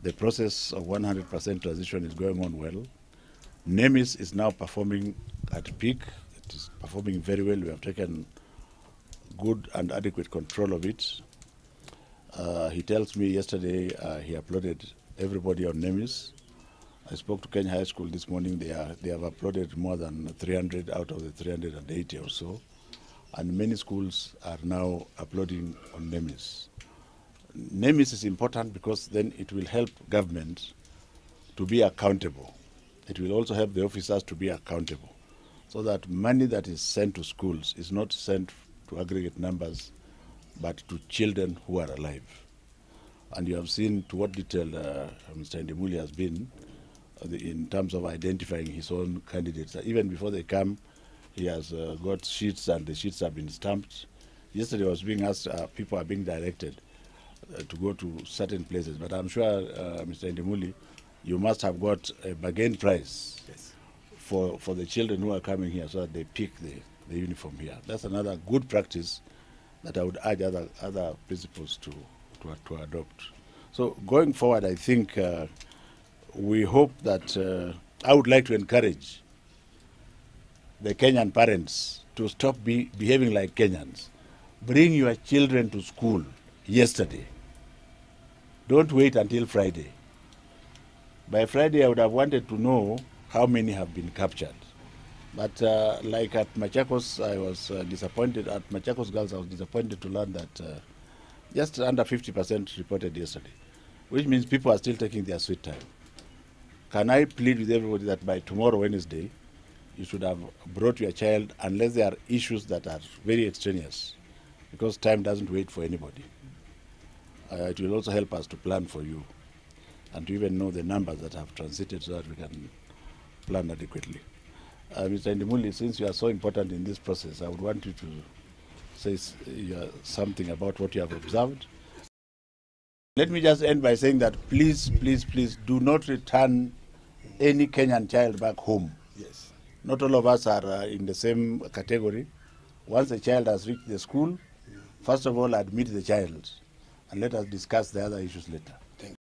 The process of 100% transition is going on well. NEMIS is now performing at peak. It is performing very well. We have taken good and adequate control of it. He tells me yesterday he uploaded everybody on NEMIS. I spoke to Kenya High School this morning. They have uploaded more than 300 out of the 380 or so. And many schools are now uploading on NEMIS. NEMIS is important because then it will help government to be accountable. It will also help the officers to be accountable, so that money that is sent to schools is not sent to aggregate numbers, but to children who are alive. And you have seen to what detail Mr. Indimuli has been in terms of identifying his own candidates. Even before they come, he has got sheets, and the sheets have been stamped. Yesterday I was being asked, people are being directed to go to certain places, but I'm sure, Mr. Indimuli, you must have got a bargain price. Yes. for the children who are coming here, so that they pick the uniform here. That's another good practice that I would urge other principals to adopt. So going forward, I think we hope that I would like to encourage the Kenyan parents to stop behaving like Kenyans. Bring your children to school yesterday. Don't wait until Friday. By Friday, I would have wanted to know how many have been captured. But like at Machakos, I was disappointed. At Machakos Girls, I was disappointed to learn that just under 50% reported yesterday, which means people are still taking their sweet time. Can I plead with everybody that by tomorrow, Wednesday, you should have brought your child, unless there are issues that are very extraneous, because time doesn't wait for anybody. It will also help us to plan for you, and to even know the numbers that have transited, so that we can plan adequately. Mr. Indimuli, since you are so important in this process, I would want you to say something about what you have observed. Let me just end by saying that please, please, please do not return any Kenyan child back home. Yes. Not all of us are in the same category. Once a child has reached the school, first of all admit the child, and let us discuss the other issues later.